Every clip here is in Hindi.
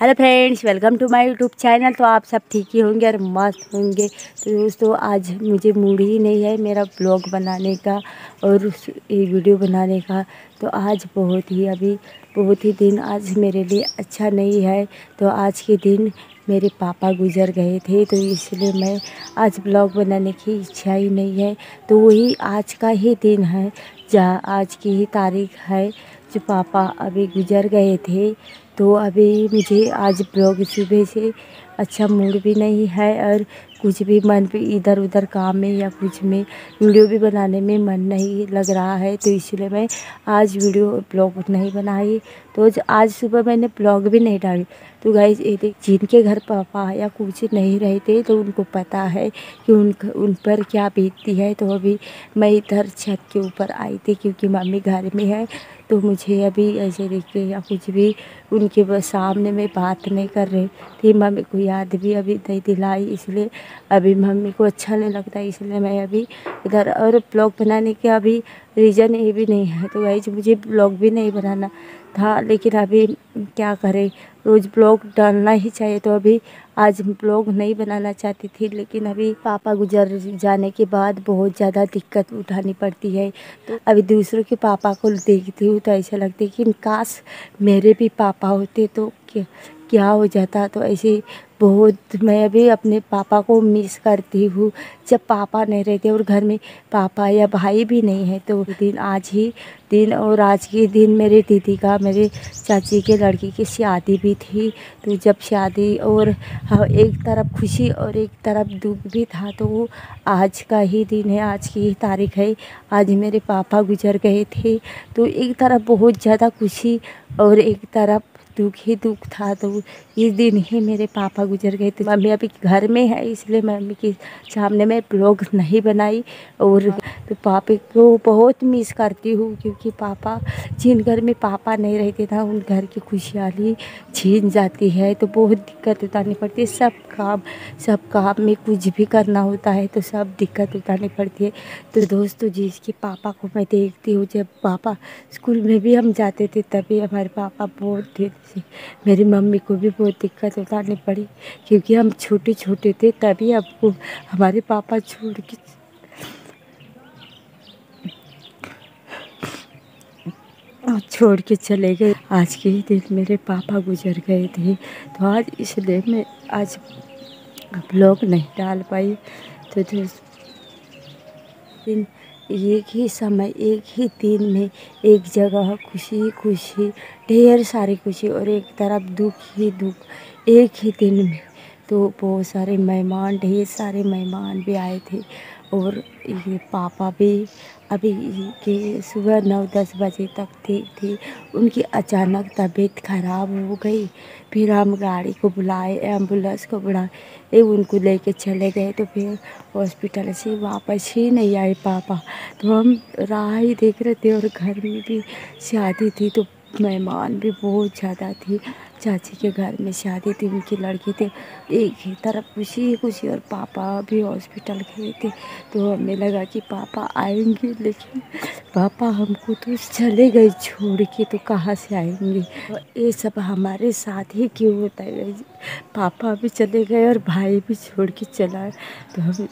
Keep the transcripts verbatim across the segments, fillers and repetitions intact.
Hello friends, welcome to my YouTube channel. तो आप सब ठीक ही होंगे और मस्त होंगे। तो दोस्तों, आज मुझे मूड ही नहीं है मेरा ब्लॉग बनाने का और उस वीडियो बनाने का। तो आज बहुत ही अभी बहुत ही दिन आज मेरे लिए अच्छा नहीं है। तो आज के दिन मेरे पापा गुजर गए थे, तो इसलिए मैं आज ब्लॉग बनाने की इच्छा ही नहीं है। तो वही आज का ही दिन है, जहाँ आज की ही तारीख है जो पापा अभी गुजर गए थे। तो अभी मुझे आज ब्लॉग सुबह से अच्छा मूड भी नहीं है और कुछ भी मन भी इधर उधर काम में या कुछ में वीडियो भी बनाने में मन नहीं लग रहा है। तो इसलिए मैं आज वीडियो ब्लॉग नहीं बनाई। तो आज सुबह मैंने ब्लॉग भी नहीं डाली। तो गाइस, जिनके घर पापा या कुछ नहीं रहते तो उनको पता है कि उन उन पर क्या बीतती है। तो अभी मैं इधर छत के ऊपर आई थी क्योंकि मम्मी घर में है। तो मुझे अभी ऐसे देख के या कुछ भी उनके सामने में बात नहीं कर रही थी। मम्मी को याद भी अभी नहीं दिलाई, इसलिए अभी मम्मी को अच्छा नहीं लगता, इसलिए मैं अभी इधर। और ब्लॉग बनाने के अभी रीज़न ये भी नहीं है। तो गाइस, मुझे ब्लॉग भी नहीं बनाना था, लेकिन अभी क्या करें, रोज़ ब्लॉग डालना ही चाहिए। तो अभी आज ब्लॉग नहीं बनाना चाहती थी, लेकिन अभी पापा गुजर जाने के बाद बहुत ज़्यादा दिक्कत उठानी पड़ती है। तो अभी दूसरों के पापा को देखती हूँ तो ऐसा लगता है कि काश मेरे भी पापा होते तो क्या क्या हो जाता। तो ऐसे बहुत मैं अभी अपने पापा को मिस करती हूँ जब पापा नहीं रहते और घर में पापा या भाई भी नहीं है। तो दिन आज ही दिन और आज के दिन मेरे दीदी का, मेरे चाची के लड़की की शादी भी थी। तो जब शादी और एक तरफ खुशी और एक तरफ दुख भी था, तो वो आज का ही दिन है, आज की ही तारीख है। आज मेरे पापा गुजर गए थे। तो एक तरफ बहुत ज़्यादा खुशी और एक तरफ दुख ही दुख था। तो इस दिन ही मेरे पापा गुजर गए थे। मम्मी अभी घर में है, इसलिए मम्मी के सामने मैं ब्लॉग नहीं बनाई। और तो पापा को बहुत मिस करती हूँ क्योंकि पापा जिन घर में पापा नहीं रहते ना, उन घर की खुशहाली छीन जाती है। तो बहुत दिक्कत उठानी पड़ती है, सब काम सब काम में कुछ भी करना होता है तो सब दिक्कत उठानी पड़ती है। तो दोस्तों, जिसके पापा को मैं देखती हूँ, जब पापा स्कूल में भी हम जाते थे तभी हमारे पापा बहुत मेरी मम्मी को भी बहुत दिक्कत उठानी पड़ी क्योंकि हम छोटे छोटे थे तभी आपको हमारे पापा छोड़ के छोड़ के चले गए। आज के ही दिन मेरे पापा गुजर गए थे। तो आज इसलिए मैं आज ब्लॉग नहीं डाल पाई। तो दिन एक ही समय, एक ही दिन में एक जगह खुशी खुशी, ढेर सारी खुशी और एक तरफ दुख ही दुख, एक ही दिन में। तो बहुत सारे मेहमान, ढेर सारे मेहमान भी आए थे और ये पापा भी अभी के सुबह नौ दस बजे तक ठीक थी, उनकी अचानक तबीयत ख़राब हो गई। फिर हम गाड़ी को बुलाए, एम्बुलेंस को बुलाए, उनको लेके चले गए। तो फिर हॉस्पिटल से वापस ही नहीं आए पापा। तो हम राह ही देख रहे थे और घर में भी शादी थी तो मेहमान भी बहुत ज़्यादा थी। चाची के घर में शादी थी, उनकी लड़की थी। एक ही तरफ खुशी खुशी और पापा भी हॉस्पिटल गए थे। तो हमें लगा कि पापा आएंगे, लेकिन पापा हमको तो चले गए छोड़ के, तो कहाँ से आएंगे। और ये सब हमारे साथ ही क्यों होता है, पापा भी चले गए और भाई भी छोड़ के चला। तो हम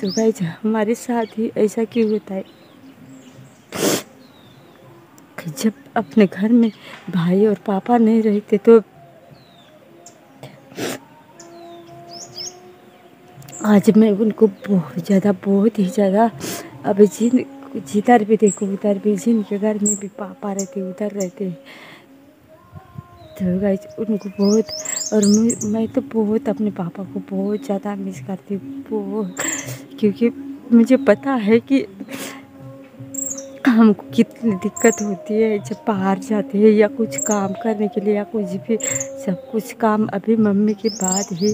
तो गए हमारे साथ ही ऐसा क्यों होता है। जब अपने घर में भाई और पापा नहीं रहते तो आज मैं उनको बहुत ज़्यादा बहुत ही ज़्यादा अब जिन जिधर भी देखो उधर भी, जिनके घर में भी पापा रहते उधर रहते। तो गाइस, उनको बहुत और मैं तो बहुत अपने पापा को बहुत ज़्यादा मिस करती हूँ, बहुत, क्योंकि मुझे पता है कि हमको कितनी दिक्कत होती है जब बाहर जाते हैं या कुछ काम करने के लिए या कुछ भी। सब कुछ काम अभी मम्मी के बाद ही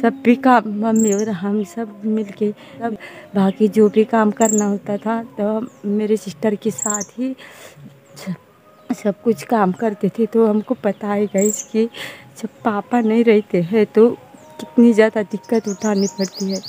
सब भी काम मम्मी और हम सब मिलके सब बाकी जो भी काम करना होता था तो मेरे सिस्टर के साथ ही सब कुछ काम करते थे। तो हमको पता है गाइस कि जब पापा नहीं रहते हैं तो कितनी ज़्यादा दिक्कत उठानी पड़ती है।